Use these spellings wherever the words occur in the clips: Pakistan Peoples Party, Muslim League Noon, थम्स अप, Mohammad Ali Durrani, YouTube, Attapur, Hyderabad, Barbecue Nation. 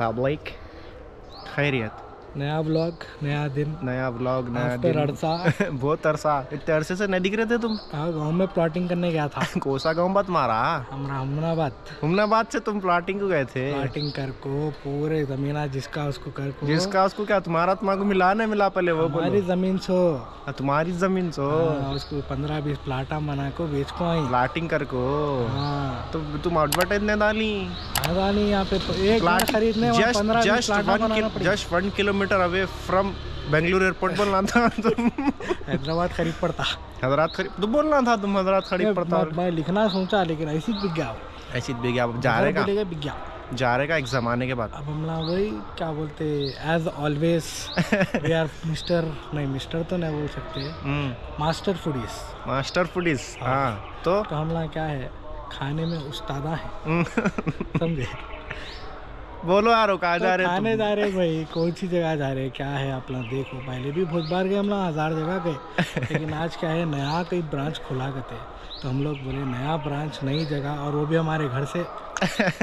Public खैरियत। नया blog, नया दिन, नया ब्लॉग, नया दिन। अरसा बहुत अरसा, इतने अरसे से नहीं दिख रहे थे तुम। हाँ, गाँव में प्लॉटिंग करने गया था। कोसा गाँव मत मारा, हमनाबाद से तुम प्लॉटिंग को गए थे। प्लॉटिंग कर को पूरे जमीन जिसका उसको कर को। जिसका उसको क्या, तुम्हारा तुम्हारा मिला नहीं मिला पहले वो बोलो। जमीन सो तुम्हारी जमीन सो उसको 15-20 प्लाटा मना को बेच को आई प्लॉटिंग कर को। तो तुम एडवर्टाइज ने डाली यहाँ पे एक खरीदने just 1 kilometre away from Bengaluru airport बोलना था तुम। हैदराबाद खरीद पड़ता, हैदराबाद खरीद तो बोलना था तुम, हैदराबाद खरीद पड़ता। मैं लिखना सोचा लेकिन ऐसी बिक गया, ऐसी बिक गया। जा रहे का एक जमाने के बाद। अब हम लोग वही क्या बोलते, as always we are mister तो नहीं बोल सकते, मास्टर फूडीज। हाँ तो हम लोग क्या है, खाने में उस्तादा है, समझे। बोलो यार, कहाँ जा रहे हो? खाने जा रहे भाई, कौन सी जगह जा रहे, क्या है अपना देखो। पहले भी बहुत बार गए हम लोग, 1000 जगह गए, लेकिन आज क्या है नया कोई ब्रांच खुला करते तो हम लोग बोले नया ब्रांच नई जगह, और वो भी हमारे घर से।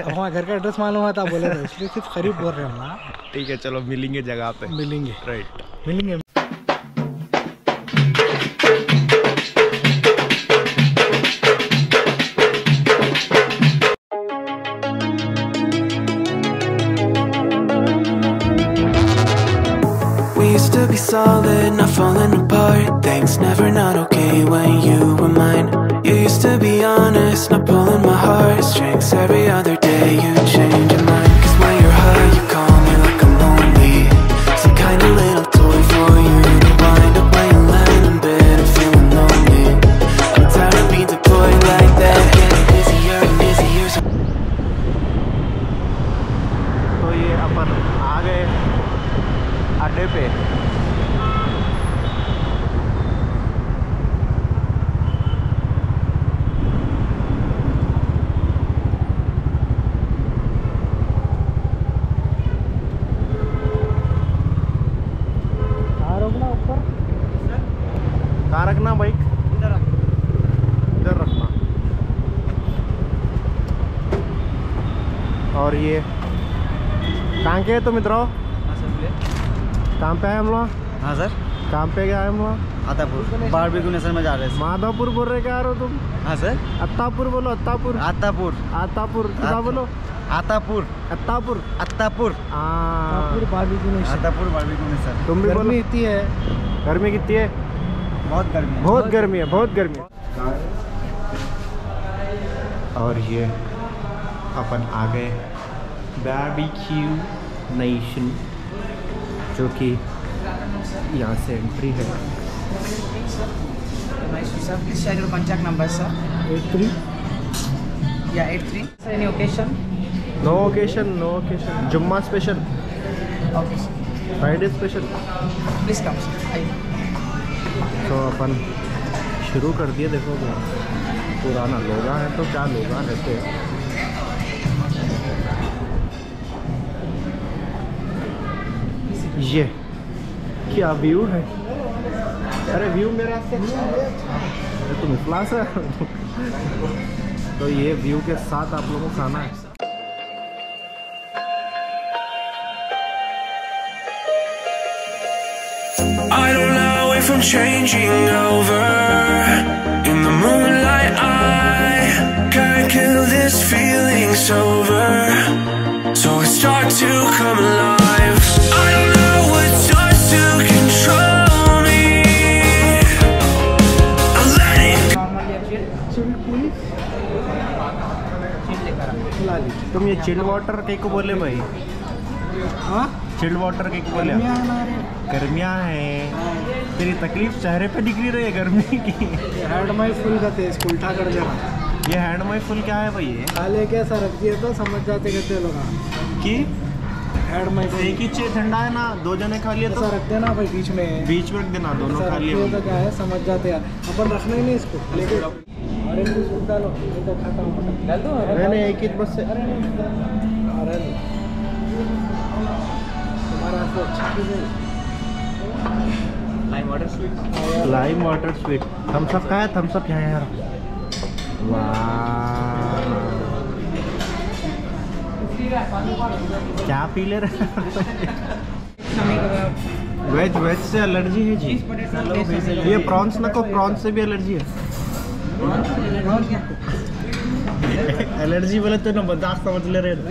हमारा घर का एड्रेस मालूम था, बोले इसलिए सिर्फ खरीब बोल रहे हम ना। ठीक है, चलो मिलेंगे जगह पे, मिलेंगे राइट, मिलेंगे। Solid, not falling apart. Things never not okay when you were mine. You used to be honest, not pulling my heartstrings. Every other day you change your mind. Cause when you're high you call me like I'm lonely, some kind of little toy for you to wind up when you're lying in bed and feeling lonely. I'm tired of being deployed like that. I'm getting busier and busier. So ये अपन आ गए अड्डे पे। रखना bike इधर रखना। और ये कहाँ के तो मित्रों, कहाँ पे है हम लोग? हाँ सर, कहाँ पे गए हम लोग? अत्तापुर बारबेक्यू नेशन में जा रहे हैं। माधवपुर बोल रहे क्या रहो तुम? हाँ सर, अत्तापुर बोलो। अत्तापुर क्या बोलो? अत्तापुर। Barbeque Nation. तुम भी बोलो। गर्मी इतनी है, गर्मी कितनी है? बहुत गर्मी है। और ये अपन आ गए बारबेक्यू नेशन, जो कि यहाँ से एंट्री है। पंचायत नंबर सर 83 या 83। Any occasion? No occasion. जुम्मा special, Friday special, please come sir. तो अपन शुरू कर दिए। देखो पुराना लोगा है तो क्या लोगा रहते हैं। ये क्या व्यू है? अरे व्यू मेरा से तुम इफ्लास है। तो ये व्यू के साथ आप लोगों को खाना है। From changing over in the moonlight, I can't kill this feeling sober, so I start to come alive. I don't know what starts to control me. I let it go. तुम ये chilled water cake को बोले भाई? हाँ, chilled water cake बोले। गर्मियाँ है, तेरी तकलीफ चेहरे पे दिख रही है गर्मी की। हैंड माई फुल का तेज उल्टा कर देना। ये हैंड माई फुल क्या है भाई? ये कैसा रख दिया तो समझ जाते कहते लोग कि हैंड माई फुल एक ही चीज ठंडा है ना। दो जने खा लिए तो रख देना भाई, बीच में रख देना। दोनों खा लिए तो क्या है, समझ जाते यार। अपन रखना ही नहीं इसको। अरे एक ही बस से lime water sweet थम्स अप का है। थम्स अप यहाँ यार वाह क्या पी ले रहे। वेज वेज से एलर्जी है जी। ये प्रॉन्स ना को प्रॉन्स से भी एलर्जी है। एलर्जी बोले तो ना बर्दाश्त समझ ले रहे हैं।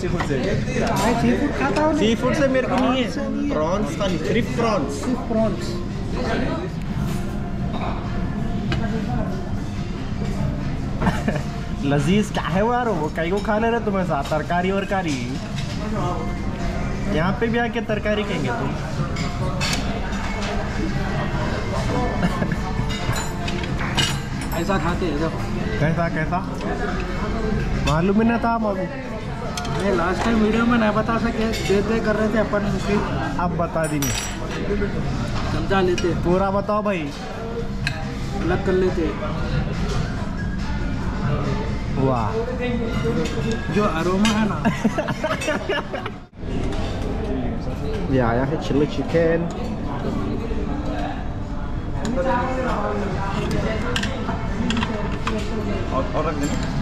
सी फूड से मेरे को नहीं है। प्रॉन्स का नहीं सिर्फ प्रॉन्स प्रॉन्स। लजीज क्या है वो यार। वो कई को खा ले रहे तुम्हें साथ तरकारी वरकारी। यहाँ पे भी आके तरकारी कहेंगे तुम। ऐसा खाते हैं जब कैसा कैसा मालूम ही ना था। मैं लास्ट टाइम वीडियो में नहीं बता सके दे कर रहे थे अपन फिर आप बता देंगे समझा लेते पूरा बताओ भाई अलग कर लेते। वाह जो अरोमा है ना। ये आया है चिल्ली चिकन। और रख देना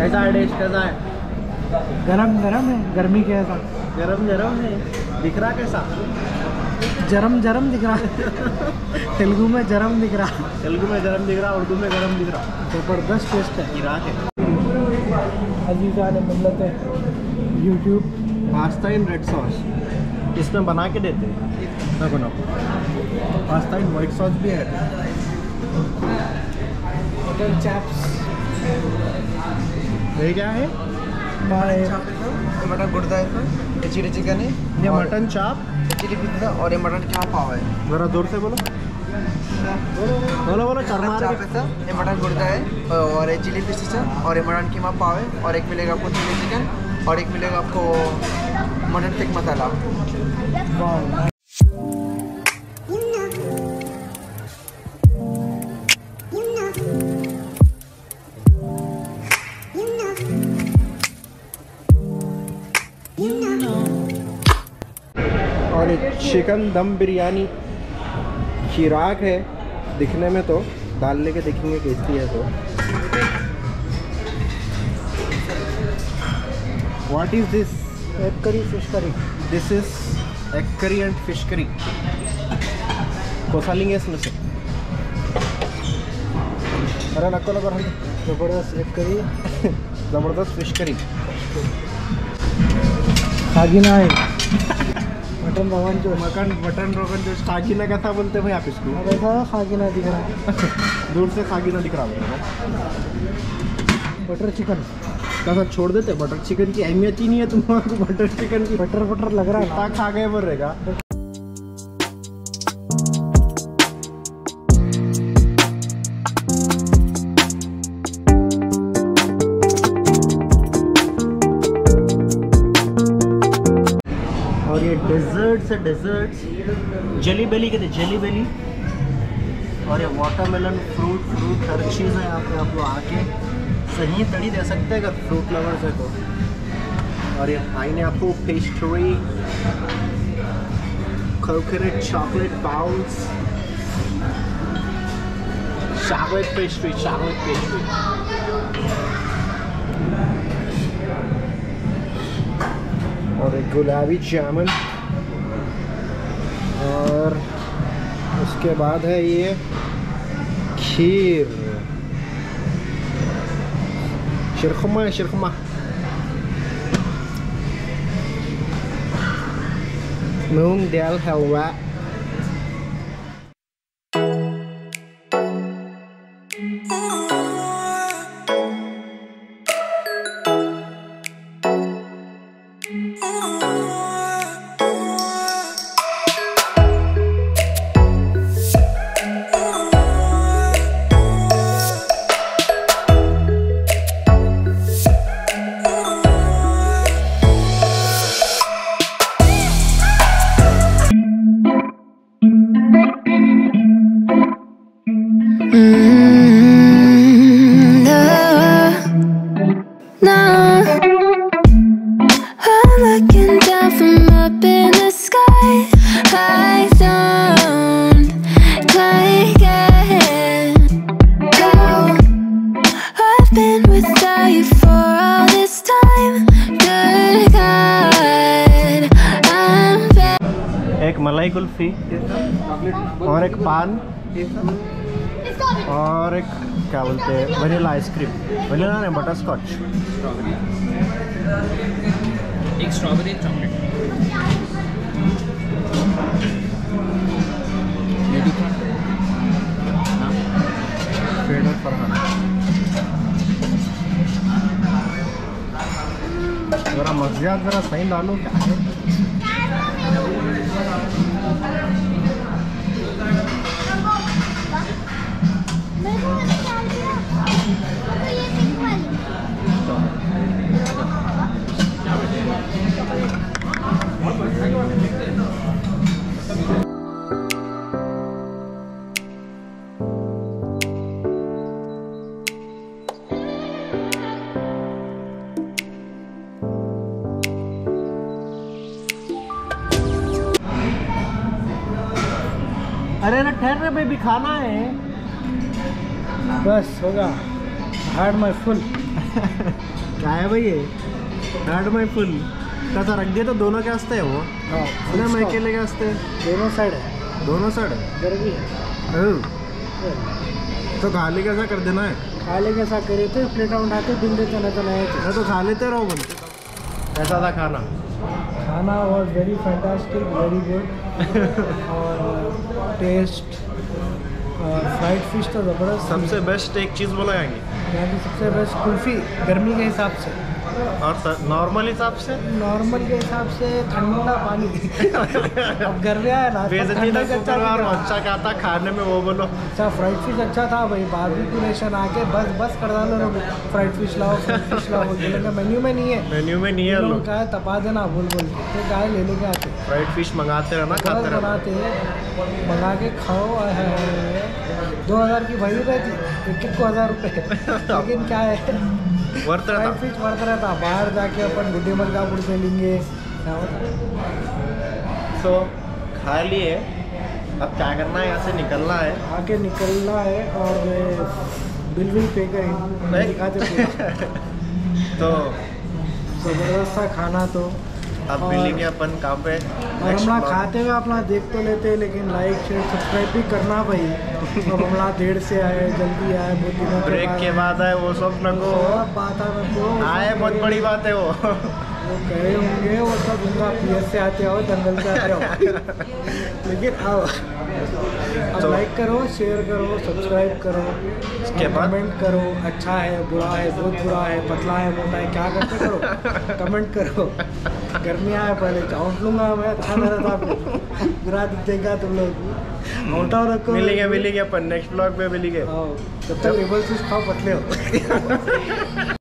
कैसा है टेस्ट कैसा है। गरम गरम है। गर्मी कैसा गरम गरम है। दिख रहा कैसा जरम जरम दिख रहा। तेलुगु में जरम दिख रहा। तेलुगु में जरम दिख रहा। उर्दू में गरम दिख रहा। ज़बरदस्त टेस्ट है। इराक है अजीजा ने मतलब है YouTube pasta in red sauce इसमें बना के देते हैं। बनाओ पास्ता इन वाइट सॉस भी है। मटन चैप्स ये क्या है। मटन गुर्दा है ये चिली चिकन है। ये मटन चाप चिली पिज्जा और ये मटन चाप पाव है। ज़रा दूर से बोलो बोलो बोलो चरना है। ये मटन गुर्दा है और ये चिली पिज्जा और ये मटन कीमा पाव है। और एक मिलेगा आपको चिली चिकन और एक मिलेगा आपको मटन टिक्का मसाला। चिकन दम बिरयानी चिराग है दिखने में तो दाल लेके देखेंगे कैसी है। तो what is this egg curry fish curry. This is egg curry and fish curry. कोसा लेंगे इसमें से। अरे नको नको जबरदस्त एग करी जबरदस्त फिश करी। सागिना है mutton rogan josh. Mutton mutton rogan josh खागीना कैसा बोलते हैं भाई आप इसको। कैसा खागीना दिख रहा है। दूर से खागीना दिख रहा है। बटर चिकन कैसा छोड़ देते। बटर चिकन की अहमियत ही नहीं है तुम्हारे को। बटर चिकन की बटर बटर लग रहा है। ताक खा गए बोल रहेगा। डेजर्ट्स है डेजर्ट्स जली बेली कहते हैं जली बेली। और ये वाटरमेलन फ्रूट हर चीज़ है यहाँ पे। आप लोग आके सही तड़ी दे सकते हैं अगर फ्रूट लवर से तो। और ये pineapple pastry coconut chocolate bowls chocolate pastry chocolate pastry. और एक गुलाबी जामुन। और उसके बाद है ये खीर शिरखुमा शिरखुमा। मूंग दाल हलवा। एक मलाई कुल्फी और एक पान और एक क्या बोलते हैं वनीला आइसक्रीम, वनीला नहीं बटर स्कॉच, एक स्ट्रॉबेरी चॉकलेट। जरा मज़ा जरा सही डालो भी खाना है बस होगा। हार्ड माई फुल क्या है भाई ये हार्ड माई फुल का रख दिया तो दोनों के हंसते हैं वो ना, मैं अकेले के हंसते हैं, दोनों साइड है, दोनों साइड है, गर्मी है तो खाली कैसा कर देना है, खाली कैसा करे तो प्लेट उठाते बिल देते ना, तो खा लेते रहो बोलते। ऐसा था खाना, खाना was very fantastic, very good और टेस्ट और फ्राइड फिश तो ज़बरदस्त। सबसे बेस्ट एक चीज़ बोला जाएंगे यहाँ की सबसे बेस्ट कुल्फ़ी गर्मी के हिसाब से और नॉर्मल हिसाब से, नॉर्मल के हिसाब से ठंडा पानी अब घर में आया ना अच्छा क्या था खाने में वो बोलो, अच्छा फ्राइड फिश अच्छा था भाई, बारबेक्यू नेशन आके बस बस कर डालो फ्राइड फिश लाओ, फ्राइड फिश लाओ, मेन्यू में नहीं है, मेन्यू में नहीं है, लोग कहा तपा देना बोल बोल के गाय ले लेके आते, फ्राइड फिश मंगाते रहना, खाते बनाते मंगा के खाओ। 2000 की भाई रहती, एक एक को 1000 रुपये, लेकिन क्या है वर्थ रहता, फ्राइड वर्थ रहता, बाहर जाके अपन गुड्डे मलकापुर से लेंगे। सो खा लिए, अब क्या करना है, यहाँ से निकलना है, आके निकलना है और बिल भी पे करें दिखाते तो जबरदस्त सा खाना। तो अब मिलेंगे अपन काम पे, और हमला खाते हुए अपना देख तो लेते हैं लेकिन लाइक शेयर सब्सक्राइब भी करना भाई। तो हमला देर से आए, जल्दी आए, बहुत दिनों ब्रेक के बाद आए, वो सब नको बात आए, बहुत बड़ी बात है वो कहे होंगे वो सब, उनका PS से आते हो, दंगल से आते हो लेकिन आओ। अब लाइक करो, शेयर करो, सब्सक्राइब करो, उसके बाद कमेंट करो, अच्छा है, बुरा है, बहुत बुरा है, पतला है, मोटा है, क्या करते करो कमेंट करो। गर्मी आया पहले आउट लूँगा मैं, अच्छा रहता आपको बुरा दिखेगा तुम लोग, मोटा रखो। मिलेंगे अपन नेक्स्ट ब्लॉग में, मिलेंगे तब तक लेवल से खाओ, पतले हो